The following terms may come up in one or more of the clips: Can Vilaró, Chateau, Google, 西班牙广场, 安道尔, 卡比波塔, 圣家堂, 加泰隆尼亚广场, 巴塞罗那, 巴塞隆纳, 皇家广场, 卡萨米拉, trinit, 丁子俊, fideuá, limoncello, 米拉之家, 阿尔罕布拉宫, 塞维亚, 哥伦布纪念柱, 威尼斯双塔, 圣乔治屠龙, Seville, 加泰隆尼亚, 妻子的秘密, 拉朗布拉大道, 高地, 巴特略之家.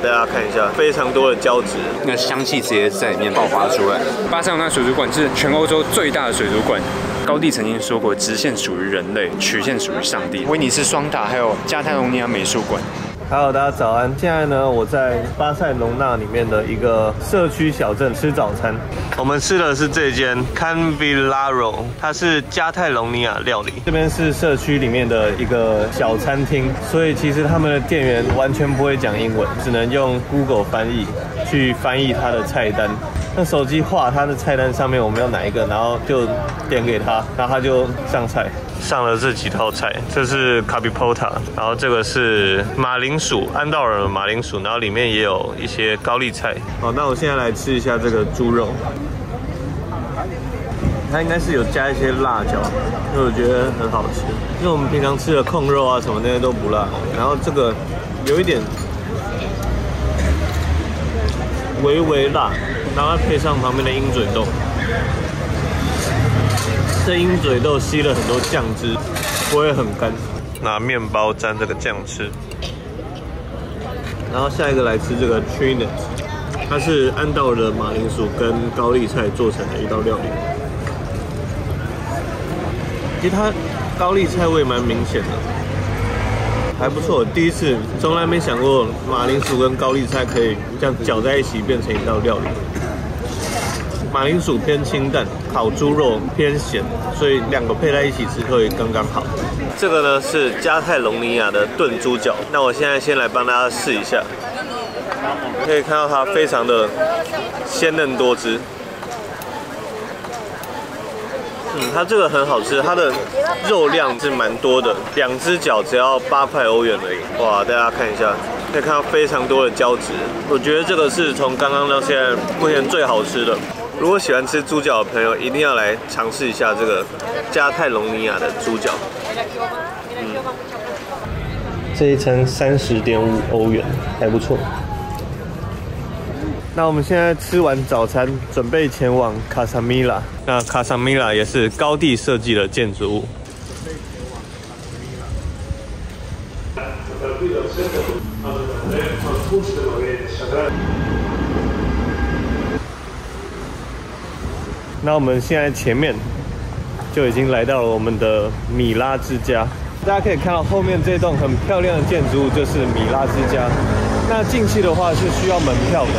好，大家看一下，非常多的胶质，那香气直接在里面爆发出来。巴塞罗那水族馆是全欧洲最大的水族馆。 高地曾经说过，直线属于人类，曲线属于上帝。威尼斯双塔，还有加泰隆尼亚美术馆。Hello， 大家早安！现在呢，我在巴塞隆纳里面的一个社区小镇吃早餐。我们吃的是这间 Can Vilaró， 它是加泰隆尼亚料理。这边是社区里面的一个小餐厅，所以其实他们的店员完全不会讲英文，只能用 Google 翻译去翻译它的菜单。 那手机画他的菜单上面我们要哪一个，然后就点给他，然后他就上菜，上了这几套菜，这是卡比波塔，然后这个是马铃薯，安道尔马铃薯，然后里面也有一些高丽菜。好，那我现在来吃一下这个猪肉，它应该是有加一些辣椒，因为我觉得很好吃，因为我们平常吃的控肉啊什么那些都不辣，然后这个有一点微微辣。 然后配上旁边的鹰嘴豆，这鹰嘴豆吸了很多酱汁，不会很干。拿面包沾这个酱吃。然后下一个来吃这个 trinit， 它是安道尔的马铃薯跟高丽菜做成的一道料理。其实它高丽菜味蛮明显的，还不错。第一次从来没想过马铃薯跟高丽菜可以这样搅在一起变成一道料理。 马铃薯偏清淡，烤猪肉偏咸，所以两个配在一起吃会刚刚好。这个呢是加泰隆尼亚的炖猪脚，那我现在先来帮大家试一下，可以看到它非常的鲜嫩多汁。它这个很好吃，它的肉量是蛮多的，两只脚只要8块欧元而已。哇，大家看一下。 可以看到非常多的胶质，我觉得这个是从刚刚到现在目前最好吃的。如果喜欢吃猪脚的朋友，一定要来尝试一下这个加泰隆尼亚的猪脚。这一餐30.5欧元，还不错。那我们现在吃完早餐，准备前往卡萨米拉。那卡萨米拉也是高地设计的建筑物。 那我们现在前面就已经来到了我们的米拉之家，大家可以看到后面这栋很漂亮的建筑物就是米拉之家。那进去的话是需要门票的，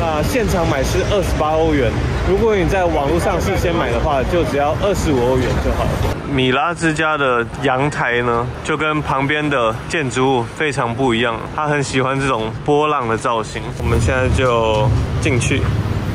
那现场买是28欧元，如果你在网络上事先买的话，就只要25欧元就好了。 米拉之家的阳台呢，就跟旁边的建筑物非常不一样。他很喜欢这种波浪的造型。我们现在就进去，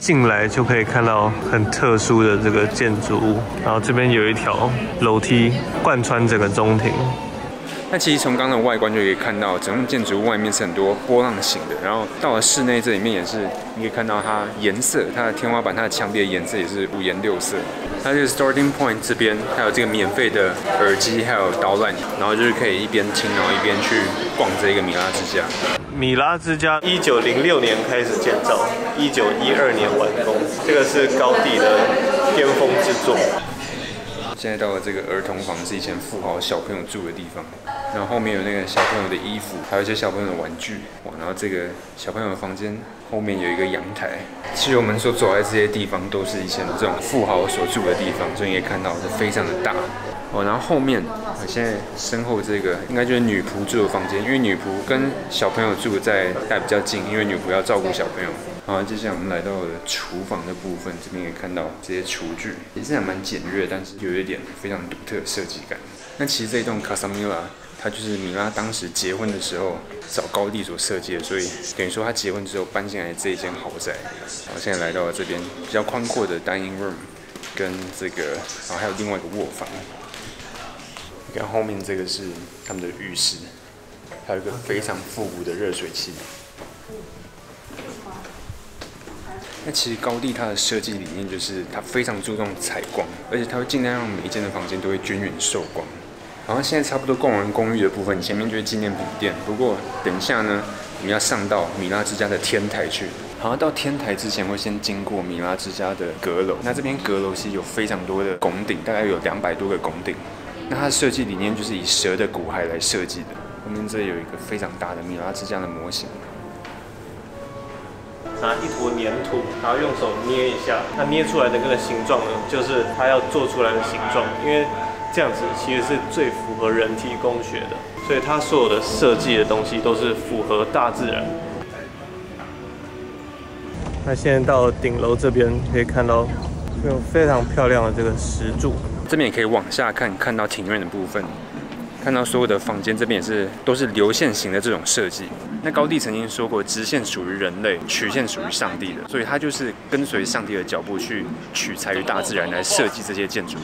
进来就可以看到很特殊的这个建筑物。然后这边有一条楼梯贯穿整个中庭。那其实从刚刚的外观就可以看到，整栋建筑物外面是很多波浪形的。然后到了室内这里面也是，你可以看到它颜色，它的天花板、它的墙壁的颜色也是五颜六色。 它这个 starting point 这边还有这个免费的耳机，还有导览，然后就是可以一边听，然后一边去逛这个米拉之家。米拉之家1906年开始建造，1912年完工，这个是高地的巅峰之作。现在到了这个儿童房，是以前富豪小朋友住的地方，然后后面有那个小朋友的衣服，还有一些小朋友的玩具。哇，然后这个小朋友的房间。 后面有一个阳台，其实我们所走在这些地方都是以前这种富豪所住的地方，所以你可以看到是非常的大哦。然后后面，我现在身后这个应该就是女仆住的房间，因为女仆跟小朋友住在比较近，因为女仆要照顾小朋友。好，接下来我们来到了厨房的部分，这边可以看到这些厨具，也是还蛮简约，但是有一点非常独特的设计感。那其实这一栋卡萨米拉。 它就是米拉当时结婚的时候找高地所设计的，所以等于说她结婚之后搬进来这一间豪宅。然后现在来到了这边比较宽阔的 dining room， 跟这个，然后还有另外一个卧房。你看后面这个是他们的浴室，还有一个非常复古的热水器。那其实高地它的设计理念就是它非常注重采光，而且它会尽量让每一间的房间都会均匀受光。 然后现在差不多逛完公寓的部分，前面就是纪念品店。不过等一下呢，我们要上到米拉之家的天台去。好像到天台之前会先经过米拉之家的阁楼。那这边阁楼其实有非常多的拱顶，大概有200多个拱顶。那它的设计理念就是以蛇的骨骸来设计的。后面这里有一个非常大的米拉之家的模型。拿一坨粘土，然后用手捏一下，那捏出来的那个形状呢，就是它要做出来的形状，因为这样子其实是最符合人体工学的，所以它所有的设计的东西都是符合大自然。那现在到顶楼这边可以看到有非常漂亮的这个石柱，这边也可以往下看，看到庭院的部分。 看到所有的房间，这边也是都是流线型的这种设计。那高地曾经说过，直线属于人类，曲线属于上帝的，所以它就是跟随上帝的脚步去取材于大自然来设计这些建筑物。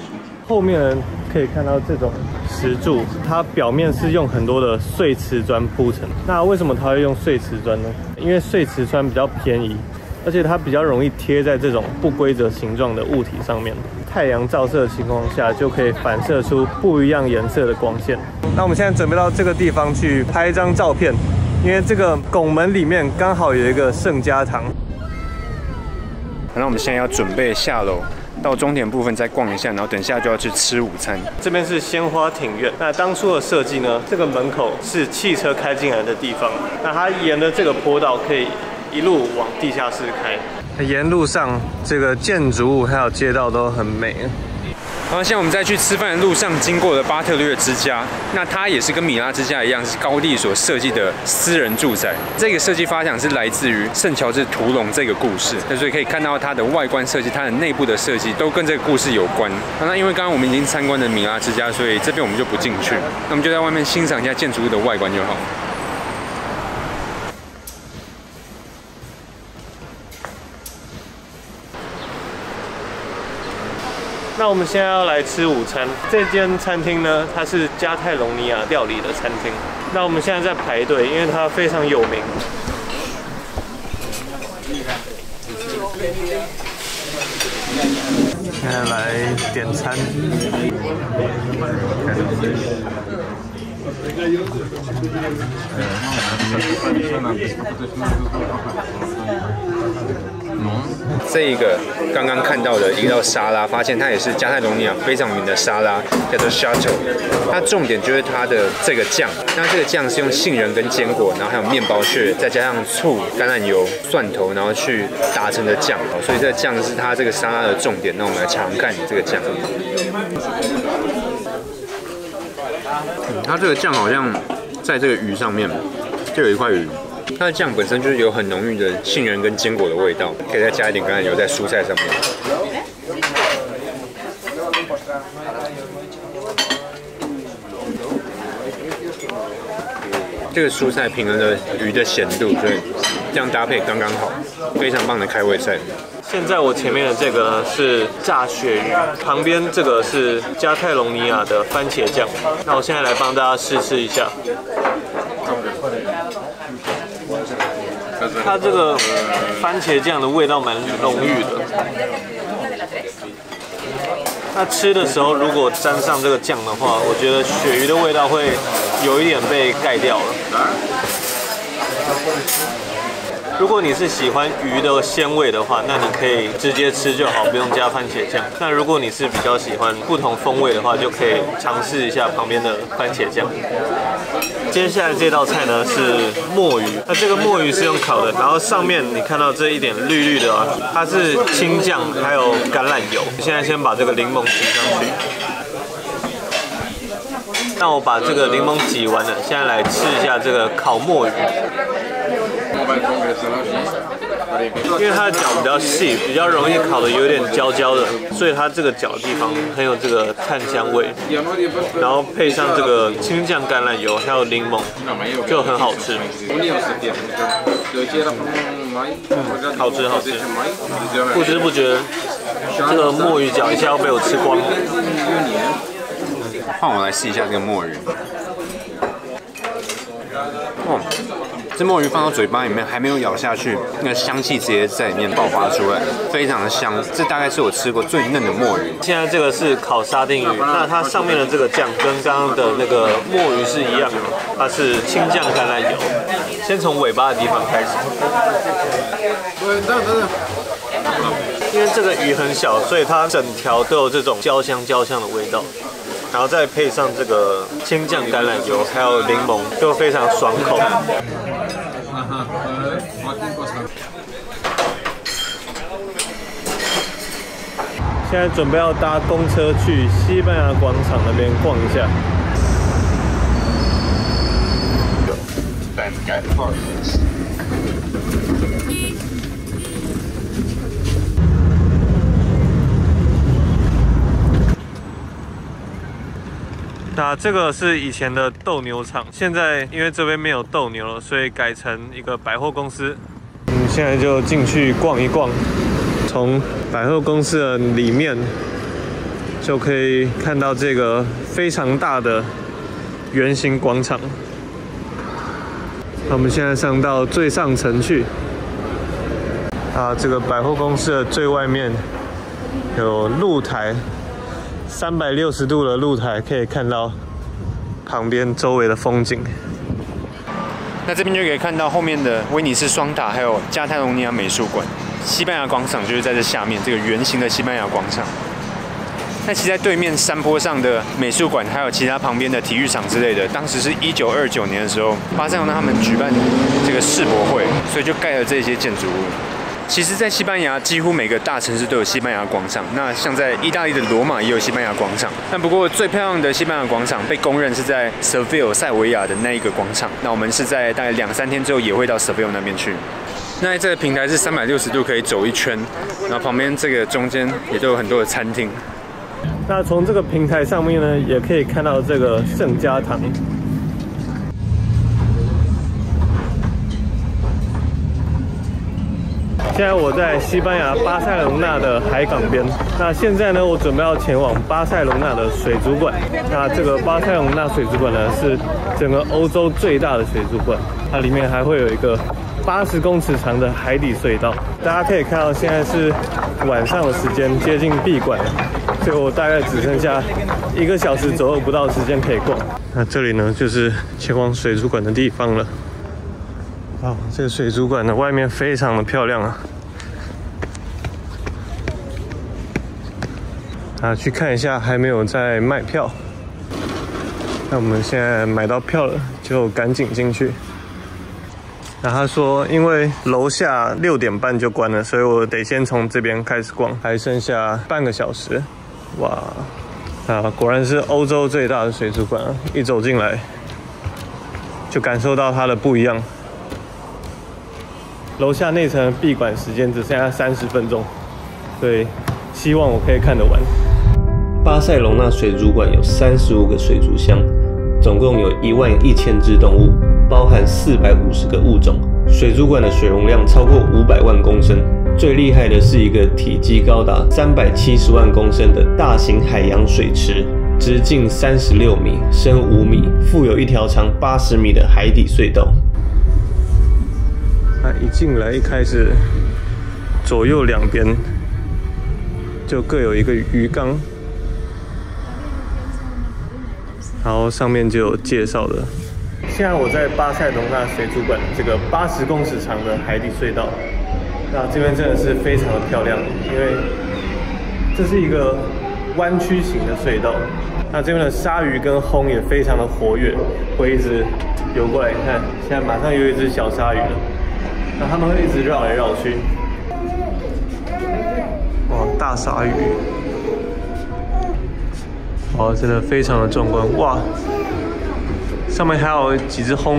后面可以看到这种石柱，它表面是用很多的碎瓷砖铺成。那为什么它会用碎瓷砖呢？因为碎瓷砖比较便宜，而且它比较容易贴在这种不规则形状的物体上面。 太阳照射的情况下，就可以反射出不一样颜色的光线。那我们现在准备到这个地方去拍一张照片，因为这个拱门里面刚好有一个圣家堂。那我们现在要准备下楼，到终点部分再逛一下，然后等下就要去吃午餐。这边是鲜花庭院，那当初的设计呢，这个门口是汽车开进来的地方，那它沿着这个坡道可以一路往地下室开。 沿路上这个建筑物还有街道都很美。然后现在我们在去吃饭的路上经过了巴特略之家，那它也是跟米拉之家一样，是高地所设计的私人住宅。这个设计发想是来自于圣乔治屠龙这个故事，所以可以看到它的外观设计、它的内部的设计都跟这个故事有关。那因为刚刚我们已经参观了米拉之家，所以这边我们就不进去，那我们就在外面欣赏一下建筑物的外观就好。 那我们现在要来吃午餐。这间餐厅呢，它是加泰隆尼亚料理的餐厅。那我们现在在排队，因为它非常有名。现在来点餐。这个刚刚看到的一道沙拉，发现它也是加泰隆尼亚非常有名的沙拉，叫做 Chateau。它重点就是它的这个酱，那这个酱是用杏仁跟坚果，然后还有面包屑，再加上醋、橄榄油、蒜头，然后去打成的酱。所以这个酱是它这个沙拉的重点。那我们来尝看这个酱。 它这个酱好像在这个鱼上面就有一块鱼，它的酱本身就是有很浓郁的杏仁跟坚果的味道，可以再加一点橄榄油在蔬菜上面。这个蔬菜平衡了鱼的咸度，所以这样搭配刚刚好，非常棒的开胃菜。 现在我前面的这个呢是炸鳕鱼，旁边这个是加泰隆尼亚的番茄酱。那我现在来帮大家试吃一下，它这个番茄酱的味道蛮浓郁的。那吃的时候如果沾上这个酱的话，我觉得鳕鱼的味道会有一点被盖掉了。 如果你是喜欢鱼的鲜味的话，那你可以直接吃就好，不用加番茄酱。那如果你是比较喜欢不同风味的话，就可以尝试一下旁边的番茄酱。接下来这道菜呢是墨鱼，那这个墨鱼是用烤的，然后上面你看到这一点绿绿的啊，它是青酱还有橄榄油。现在先把这个柠檬挤上去。那我把这个柠檬挤完了，现在来吃一下这个烤墨鱼。 因为它的角比较细，比较容易烤的有点焦焦的，所以它这个角的地方很有这个炭香味，然后配上这个青酱橄榄油还有柠檬，就很好吃。好吃好吃，不知不觉这个墨鱼角一下要被我吃光了。换我来试一下这个墨鱼。哦。 这墨鱼放到嘴巴里面还没有咬下去，那个香气直接在里面爆发出来，非常的香。这大概是我吃过最嫩的墨鱼。现在这个是烤沙丁鱼，那它上面的这个酱跟刚刚的那个墨鱼是一样的，它是青酱橄榄油。先从尾巴的地方开始，因为这个鱼很小，所以它整条都有这种焦香的味道。 然后再配上这个青酱橄榄油，还有柠檬，就非常爽口。现在准备要搭公车去西班牙广场那边逛一下。那这个是以前的斗牛场，现在因为这边没有斗牛了，所以改成一个百货公司。现在就进去逛一逛。 从百货公司的里面就可以看到这个非常大的圆形广场。那我们现在上到最上层去。啊，这个百货公司的最外面有露台，360度的露台可以看到旁边周围的风景。那这边就可以看到后面的威尼斯双塔，还有加泰隆尼亚美术馆。 西班牙广场就是在这下面，这个圆形的西班牙广场。那其实在对面山坡上的美术馆，还有其他旁边的体育场之类的，当时是1929年的时候，巴塞罗那他们举办这个世博会，所以就盖了这些建筑物。其实，在西班牙几乎每个大城市都有西班牙广场。那像在意大利的罗马也有西班牙广场，但不过最漂亮的西班牙广场被公认是在 Seville 塞维亚的那一个广场。那我们是在大概2、3天之后也会到 Seville 那边去。 那这个平台是360度可以走一圈，然后旁边这个中间也都有很多的餐厅。那从这个平台上面呢，也可以看到这个圣家堂。现在我在西班牙巴塞隆纳的海港边。那现在呢，我准备要前往巴塞隆纳的水族馆。那这个巴塞隆纳水族馆呢，是整个欧洲最大的水族馆，它里面还会有一个 80公尺长的海底隧道，大家可以看到，现在是晚上的时间，接近闭馆了，所以我大概只剩下1个小时左右不到时间可以逛。那这里呢，就是前往水族馆的地方了。哇，这个水族馆的外面非常的漂亮啊！啊，去看一下，还没有在卖票。那我们现在买到票了，就赶紧进去。 那他说，因为楼下6点半就关了，所以我得先从这边开始逛，还剩下半个小时。哇，啊，果然是欧洲最大的水族馆啊！一走进来，就感受到它的不一样。楼下内层闭馆时间只剩下30分钟，所以希望我可以看得完。巴塞隆纳水族馆有35个水族箱，总共有11000只动物。 包含450个物种，水族馆的水容量超过500万公升。最厉害的是一个体积高达370万公升的大型海洋水池，直径36米，深5米，附有一条长80米的海底隧道。那一进来，一开始左右两边就各有一个鱼缸，然后上面就有介绍的。 现在我在巴塞隆纳水族馆这个80公尺长的海底隧道，那这边真的是非常的漂亮，因为这是一个弯曲型的隧道。那这边的鲨鱼跟鲲也非常的活跃，会一直游过来。你看，现在马上有一只小鲨鱼了，那它们会一直绕来绕去。哇，大鲨鱼！哇，真的非常的壮观！哇。 上面还有几只鲲，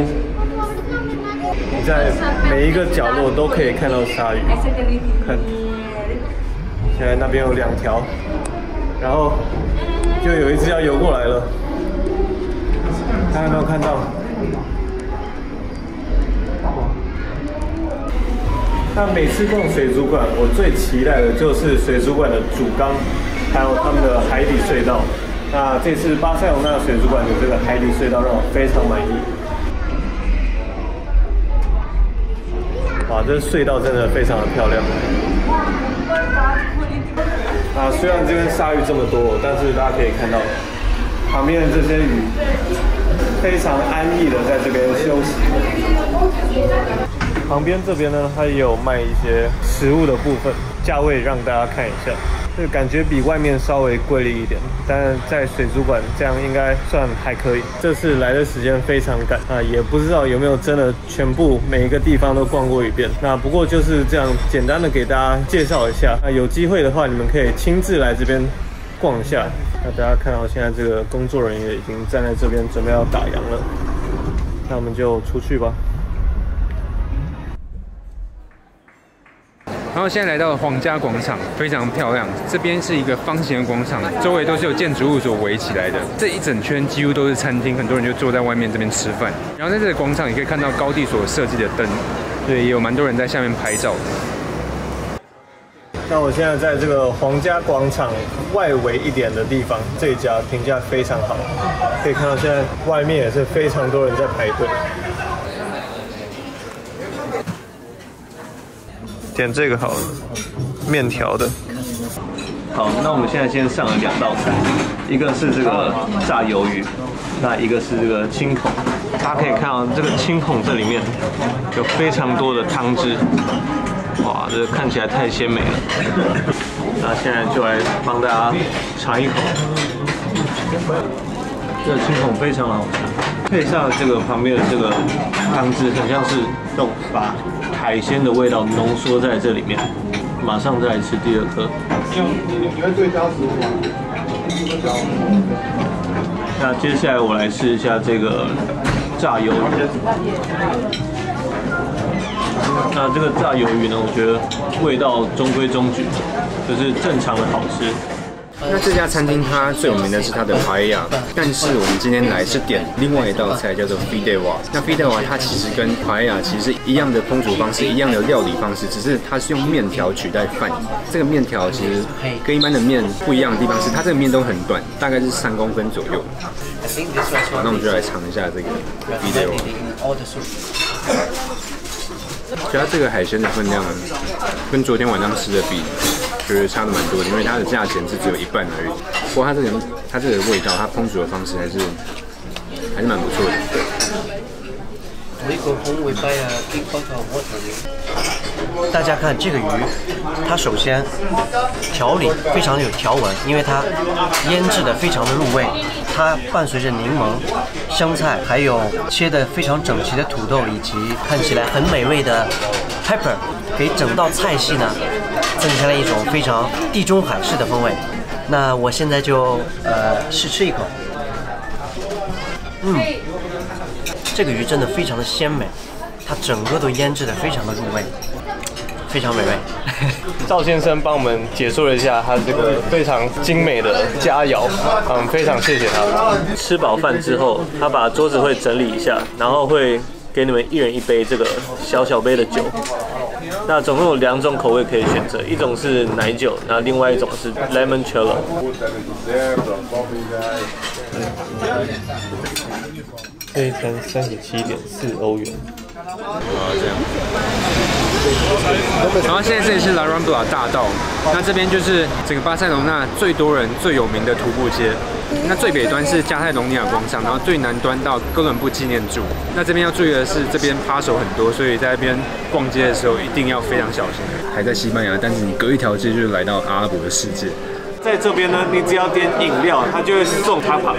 你在每一个角落都可以看到鲨鱼。看，现在那边有2条，然后就有一只要游过来了，大家有没有看到？那每次逛水族馆，我最期待的就是水族馆的主缸，还有他们的海底隧道。 那这次巴塞隆纳水族馆的这个海底隧道让我非常满意。哇，这隧道真的非常的漂亮。啊，虽然这边鲨鱼这么多，但是大家可以看到，旁边的这些鱼非常安逸的在这边休息。旁边这边呢，它也有卖一些食物的部分，价位让大家看一下。对，感觉比外面稍微贵了一点，但在水族馆这样应该算还可以。这次来的时间非常赶啊，也不知道有没有真的全部每一个地方都逛过一遍。那不过就是这样简单的给大家介绍一下。那有机会的话，你们可以亲自来这边逛一下。那大家看到现在这个工作人员已经站在这边准备要打烊了，那我们就出去吧。 然后现在来到皇家广场，非常漂亮。这边是一个方形的广场，周围都是有建筑物所围起来的。这一整圈几乎都是餐厅，很多人就坐在外面这边吃饭。然后在这个广场，你可以看到高地所设计的灯，对，也有蛮多人在下面拍照的。那我现在在这个皇家广场外围一点的地方，这一家评价非常好，可以看到现在外面也是非常多人在排队。 点这个好了，面条的。好，那我们现在先上了2道菜，一个是这个炸鱿鱼，那一个是这个青孔。大家可以看到这个青孔这里面有非常多的汤汁，哇，这个看起来太鲜美了。那现在就来帮大家尝一口，这个青孔非常好吃，配上这个旁边的这个汤汁，很像是这种把 海鲜的味道浓缩在这里面，马上再来吃第2颗。你会对焦食物吗？那接下来我来试一下这个炸鱿鱼。那这个炸鱿鱼呢，我觉得味道中规中矩，就是正常的好吃。 那这家餐厅它最有名的是它的排呀，但是我们今天来是点另外一道菜叫做 fideuá。那 fideuá 它其实跟排呀其实一样的烹煮方式，一样的料理方式，只是它是用面条取代饭。这个面条其实跟一般的面不一样的地方是，它这个面都很短，大概是3公分左右。好，那我们就来尝一下这个 fideuá。 其实这个海鲜的分量跟昨天晚上吃的比，觉得差的蛮多的，因为它的价钱是只有一半而已。不过它这个味道，它烹煮的方式还是蛮不错的。大家看这个鱼，它首先调理非常的有条纹，因为它腌制的非常的入味，它伴随着柠檬、香菜，还有切的非常整齐的土豆，以及看起来很美味的 pepper， 给整道菜系呢增加了一种非常地中海式的风味。那我现在就试吃一口，这个鱼真的非常的鲜美，它整个都腌制的非常的入味。 非常美味。赵先生帮我们解说了一下他这个非常精美的佳肴，非常谢谢他。吃饱饭之后，他把桌子会整理一下，然后会给你们一人一杯这个小小杯的酒。那总共有2种口味可以选择，一种是奶酒，那另外一种是 limoncello。这一餐37.4欧元。啊，这样。 然后现在这里是拉朗布拉大道，那这边就是整个巴塞隆纳最多人、最有名的徒步街。那最北端是加泰隆尼亚广场，然后最南端到哥伦布纪念柱。那这边要注意的是，这边扒手很多，所以在那边逛街的时候一定要非常小心。还在西班牙，但是你隔一条街就来到阿拉伯的世界。 在这边呢，你只要点饮料，它就会送tapas。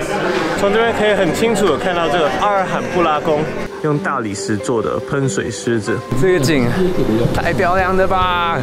从这边可以很清楚的看到这个阿尔罕布拉宫，用大理石做的喷水狮子，这个景太漂亮了吧！